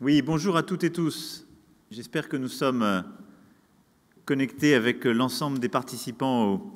Oui, bonjour à toutes et tous. J'espère que nous sommes connectés avec l'ensemble des participants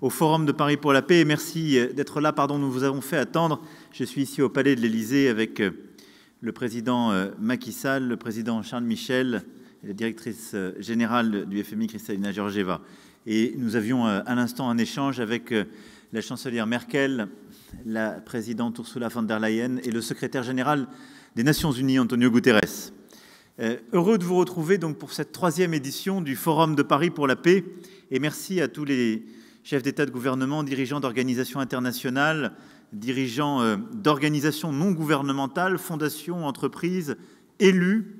au Forum de Paris pour la paix. Et merci d'être là. Pardon, nous vous avons fait attendre. Je suis ici au Palais de l'Élysée avec le président Macky Sall, le président Charles Michel et la directrice générale du FMI, Kristalina Georgieva. Et nous avions à l'instant un échange avec la chancelière Merkel, la présidente Ursula von der Leyen et le secrétaire général des Nations Unies, Antonio Guterres. Heureux de vous retrouver donc pour cette troisième édition du Forum de Paris pour la paix. Et merci à tous les chefs d'État, de gouvernement, dirigeants d'organisations internationales, dirigeants d'organisations non gouvernementales, fondations, entreprises, élus,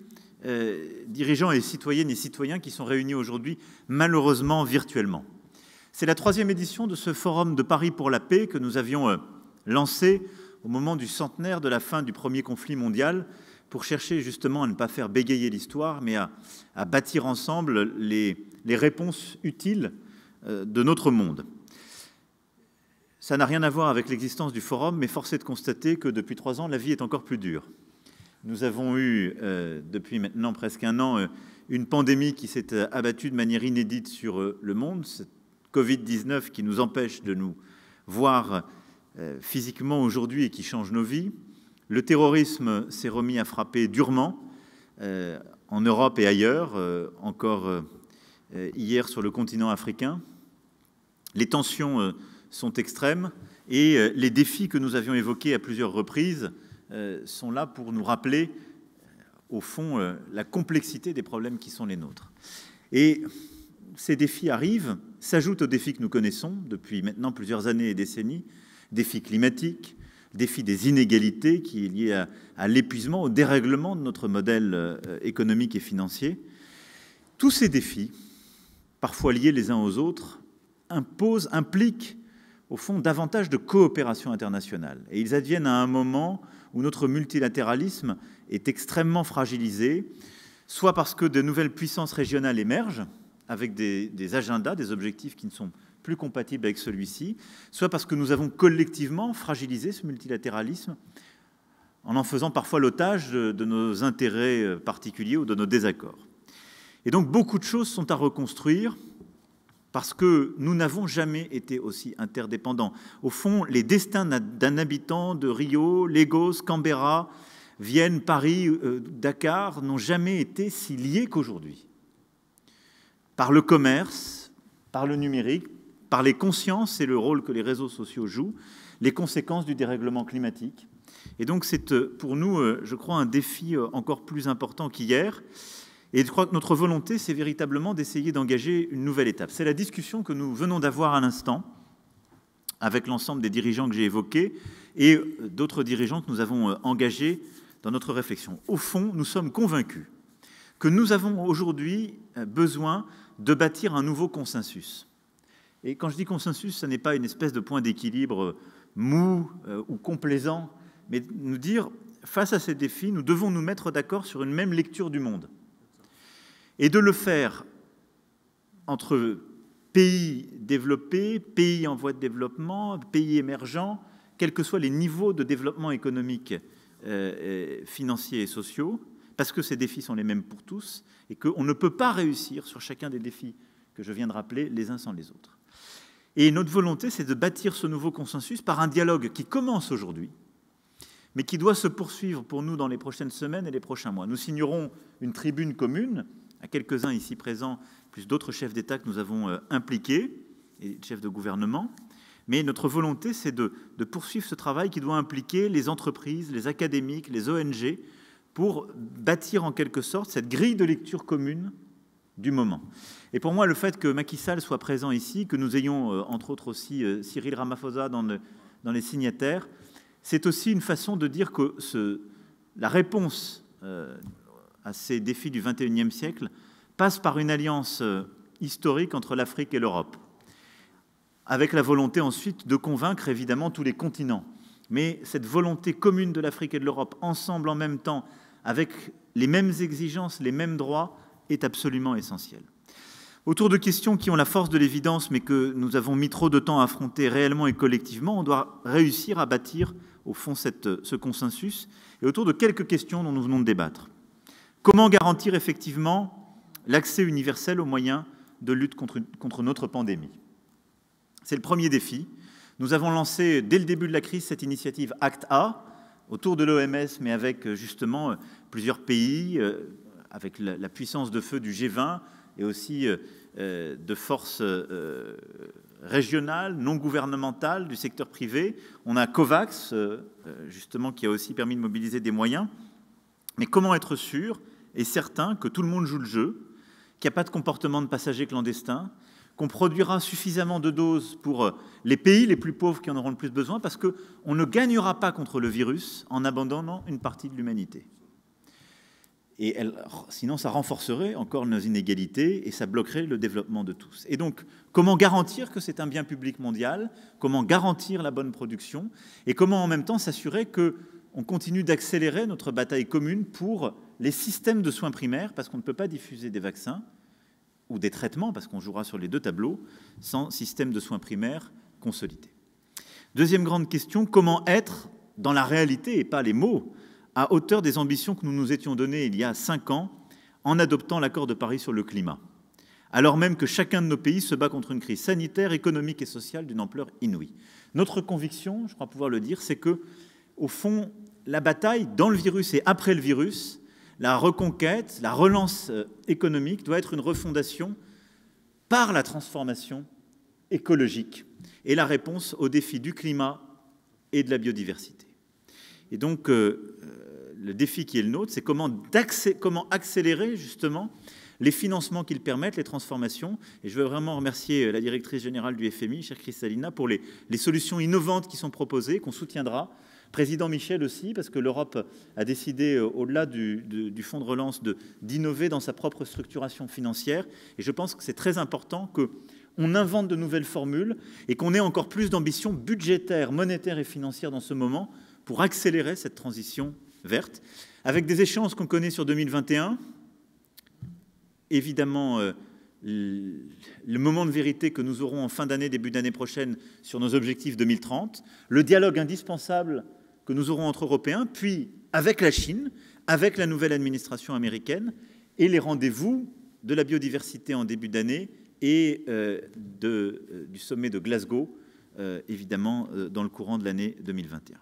dirigeants et citoyennes et citoyens qui sont réunis aujourd'hui, malheureusement, virtuellement. C'est la troisième édition de ce Forum de Paris pour la paix que nous avions lancé au moment du centenaire de la fin du premier conflit mondial, pour chercher justement à ne pas faire bégayer l'histoire, mais à bâtir ensemble les réponses utiles de notre monde. Ça n'a rien à voir avec l'existence du Forum, mais force est de constater que depuis 3 ans, la vie est encore plus dure. Nous avons eu, depuis maintenant presque 1 an, une pandémie qui s'est abattue de manière inédite sur le monde, cette Covid-19 qui nous empêche de nous voir physiquement aujourd'hui et qui change nos vies. Le terrorisme s'est remis à frapper durement en Europe et ailleurs, encore hier sur le continent africain. Les tensions sont extrêmes et les défis que nous avions évoqués à plusieurs reprises sont là pour nous rappeler, au fond, la complexité des problèmes qui sont les nôtres. Et ces défis arrivent, s'ajoutent aux défis que nous connaissons depuis maintenant plusieurs années et décennies, défis climatiques, défis des inégalités qui est lié à l'épuisement, au dérèglement de notre modèle économique et financier. Tous ces défis, parfois liés les uns aux autres, impliquent au fond davantage de coopération internationale. Et ils adviennent à un moment où notre multilatéralisme est extrêmement fragilisé, soit parce que de nouvelles puissances régionales émergent avec des agendas, des objectifs qui ne sont plus compatible avec celui-ci, soit parce que nous avons collectivement fragilisé ce multilatéralisme en faisant parfois l'otage de nos intérêts particuliers ou de nos désaccords. Et donc beaucoup de choses sont à reconstruire parce que nous n'avons jamais été aussi interdépendants. Au fond, les destins d'un habitant de Rio, Lagos, Canberra, Vienne, Paris, Dakar n'ont jamais été si liés qu'aujourd'hui. Par le commerce, par le numérique, par les consciences et le rôle que les réseaux sociaux jouent, les conséquences du dérèglement climatique. Et donc c'est pour nous, je crois, un défi encore plus important qu'hier. Et je crois que notre volonté, c'est véritablement d'essayer d'engager une nouvelle étape. C'est la discussion que nous venons d'avoir à l'instant avec l'ensemble des dirigeants que j'ai évoqués et d'autres dirigeants que nous avons engagés dans notre réflexion. Au fond, nous sommes convaincus que nous avons aujourd'hui besoin de bâtir un nouveau consensus. Et quand je dis consensus, ce n'est pas une espèce de point d'équilibre mou ou complaisant, mais nous dire, face à ces défis, nous devons nous mettre d'accord sur une même lecture du monde. Et de le faire entre pays développés, pays en voie de développement, pays émergents, quels que soient les niveaux de développement économique, financiers et sociaux, parce que ces défis sont les mêmes pour tous, et qu'on ne peut pas réussir sur chacun des défis que je viens de rappeler, les uns sans les autres. Et notre volonté, c'est de bâtir ce nouveau consensus par un dialogue qui commence aujourd'hui, mais qui doit se poursuivre pour nous dans les prochaines semaines et les prochains mois. Nous signerons une tribune commune, à quelques-uns ici présents, plus d'autres chefs d'État que nous avons impliqués, et chefs de gouvernement. Mais notre volonté, c'est de poursuivre ce travail qui doit impliquer les entreprises, les académiques, les ONG, pour bâtir en quelque sorte cette grille de lecture commune du moment. Et pour moi, le fait que Macky Sall soit présent ici, que nous ayons, entre autres aussi, Cyril Ramaphosa dans les signataires, c'est aussi une façon de dire que la réponse à ces défis du XXIe siècle passe par une alliance historique entre l'Afrique et l'Europe, avec la volonté ensuite de convaincre évidemment tous les continents. Mais cette volonté commune de l'Afrique et de l'Europe, ensemble en même temps, avec les mêmes exigences, les mêmes droits, est absolument essentiel. Autour de questions qui ont la force de l'évidence, mais que nous avons mis trop de temps à affronter réellement et collectivement, on doit réussir à bâtir, au fond, ce consensus, et autour de quelques questions dont nous venons de débattre. Comment garantir effectivement l'accès universel aux moyens de lutte contre notre pandémie? C'est le premier défi. Nous avons lancé dès le début de la crise cette initiative Acte A, autour de l'OMS, mais avec justement plusieurs pays, avec la puissance de feu du G20 et aussi de forces régionales, non gouvernementales, du secteur privé. On a COVAX, justement, qui a aussi permis de mobiliser des moyens. Mais comment être sûr et certain que tout le monde joue le jeu, qu'il n'y a pas de comportement de passagers clandestins, qu'on produira suffisamment de doses pour les pays les plus pauvres qui en auront le plus besoin, parce qu'on ne gagnera pas contre le virus en abandonnant une partie de l'humanité. Et sinon, ça renforcerait encore nos inégalités et ça bloquerait le développement de tous. Et donc, comment garantir que c'est un bien public mondial? Comment garantir la bonne production? Et comment en même temps s'assurer qu'on continue d'accélérer notre bataille commune pour les systèmes de soins primaires, parce qu'on ne peut pas diffuser des vaccins ou des traitements, parce qu'on jouera sur les deux tableaux, sans système de soins primaires consolidé. Deuxième grande question, comment être dans la réalité et pas les mots, à hauteur des ambitions que nous nous étions données il y a 5 ans en adoptant l'accord de Paris sur le climat, alors même que chacun de nos pays se bat contre une crise sanitaire, économique et sociale d'une ampleur inouïe. Notre conviction, je crois pouvoir le dire, c'est que, au fond, la bataille dans le virus et après le virus, la reconquête, la relance économique doit être une refondation par la transformation écologique et la réponse aux défis du climat et de la biodiversité. Et donc, le défi qui est le nôtre, c'est comment accélérer justement les financements qu'ils permettent, les transformations. Et je veux vraiment remercier la directrice générale du FMI, chère Kristalina, pour les solutions innovantes qui sont proposées, qu'on soutiendra. Président Michel aussi, parce que l'Europe a décidé, au-delà du fonds de relance, d'innover dans sa propre structuration financière. Et je pense que c'est très important qu'on invente de nouvelles formules et qu'on ait encore plus d'ambition budgétaire, monétaire et financière dans ce moment, pour accélérer cette transition verte, avec des échéances qu'on connaît sur 2021. Évidemment, le moment de vérité que nous aurons en fin d'année, début d'année prochaine, sur nos objectifs 2030, le dialogue indispensable que nous aurons entre Européens, puis avec la Chine, avec la nouvelle administration américaine, et les rendez-vous de la biodiversité en début d'année et du sommet de Glasgow, évidemment, dans le courant de l'année 2021.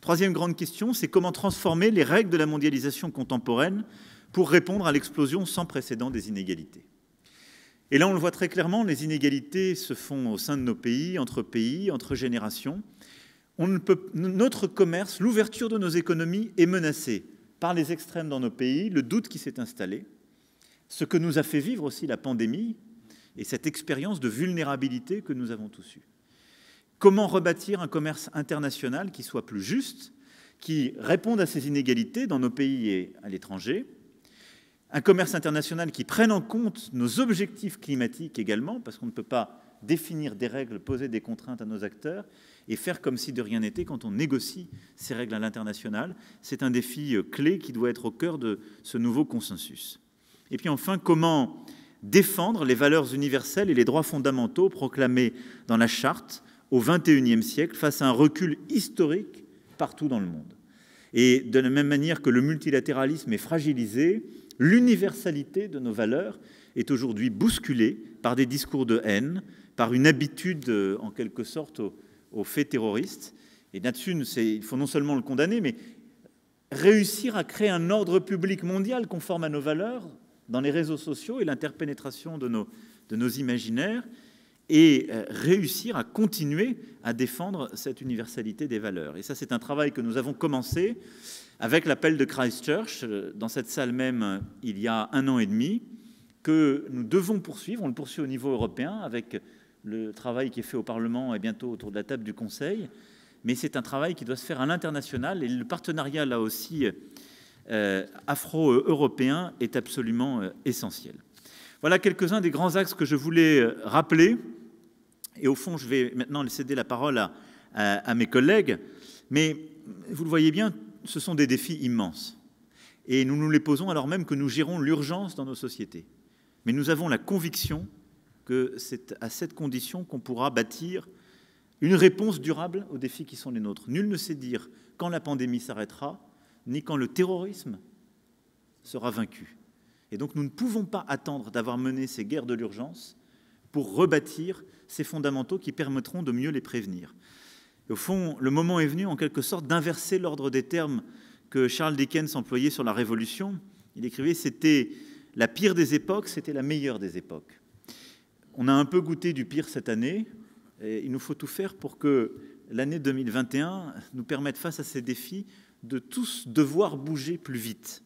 Troisième grande question, c'est comment transformer les règles de la mondialisation contemporaine pour répondre à l'explosion sans précédent des inégalités. Et là, on le voit très clairement, les inégalités se font au sein de nos pays, entre générations. Notre commerce, l'ouverture de nos économies est menacée par les extrêmes dans nos pays, le doute qui s'est installé, ce que nous a fait vivre aussi la pandémie et cette expérience de vulnérabilité que nous avons tous eue. Comment rebâtir un commerce international qui soit plus juste, qui réponde à ces inégalités dans nos pays et à l'étranger? Un commerce international qui prenne en compte nos objectifs climatiques également, parce qu'on ne peut pas définir des règles, poser des contraintes à nos acteurs et faire comme si de rien n'était quand on négocie ces règles à l'international. C'est un défi clé qui doit être au cœur de ce nouveau consensus. Et puis enfin, comment défendre les valeurs universelles et les droits fondamentaux proclamés dans la Charte au XXIe siècle, face à un recul historique partout dans le monde. Et de la même manière que le multilatéralisme est fragilisé, l'universalité de nos valeurs est aujourd'hui bousculée par des discours de haine, par une habitude, en quelque sorte, aux faits terroristes. Et là-dessus, il faut non seulement le condamner, mais réussir à créer un ordre public mondial conforme à nos valeurs dans les réseaux sociaux et l'interpénétration de nos imaginaires, et réussir à continuer à défendre cette universalité des valeurs. Et ça, c'est un travail que nous avons commencé avec l'appel de Christchurch, dans cette salle même, il y a 1 an et demi, que nous devons poursuivre. On le poursuit au niveau européen, avec le travail qui est fait au Parlement et bientôt autour de la table du Conseil. Mais c'est un travail qui doit se faire à l'international. Et le partenariat, là aussi, afro-européen est absolument essentiel. Voilà quelques-uns des grands axes que je voulais rappeler. Et au fond, je vais maintenant céder la parole à mes collègues. Mais vous le voyez bien, ce sont des défis immenses. Et nous nous les posons alors même que nous gérons l'urgence dans nos sociétés. Mais nous avons la conviction que c'est à cette condition qu'on pourra bâtir une réponse durable aux défis qui sont les nôtres. Nul ne sait dire quand la pandémie s'arrêtera, ni quand le terrorisme sera vaincu. Et donc nous ne pouvons pas attendre d'avoir mené ces guerres de l'urgence pour rebâtir ces fondamentaux qui permettront de mieux les prévenir. Et au fond, le moment est venu en quelque sorte d'inverser l'ordre des termes que Charles Dickens employait sur la Révolution. Il écrivait « c'était la pire des époques, c'était la meilleure des époques ». On a un peu goûté du pire cette année, et il nous faut tout faire pour que l'année 2021 nous permette, face à ces défis, de tous devoir bouger plus vite.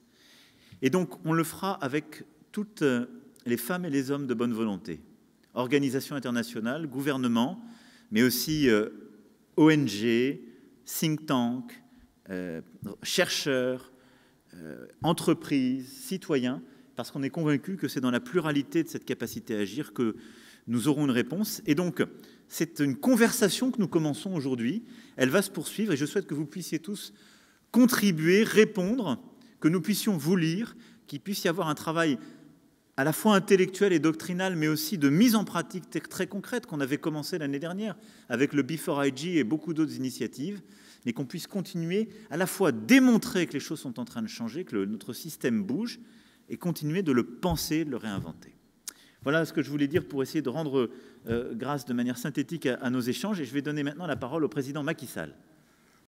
Et donc, on le fera avec toutes les femmes et les hommes de bonne volonté. Organisations internationales, gouvernements, mais aussi ONG, think tank, chercheurs, entreprises, citoyens, parce qu'on est convaincu que c'est dans la pluralité de cette capacité à agir que nous aurons une réponse. Et donc, c'est une conversation que nous commençons aujourd'hui. Elle va se poursuivre et je souhaite que vous puissiez tous contribuer, répondre, que nous puissions vous lire, qu'il puisse y avoir un travail à la fois intellectuel et doctrinal, mais aussi de mise en pratique très concrète qu'on avait commencé l'année dernière avec le B4IG et beaucoup d'autres initiatives, mais qu'on puisse continuer à la fois démontrer que les choses sont en train de changer, que notre système bouge, et continuer de le penser, de le réinventer. Voilà ce que je voulais dire pour essayer de rendre grâce de manière synthétique à nos échanges, et je vais donner maintenant la parole au président Macky Sall.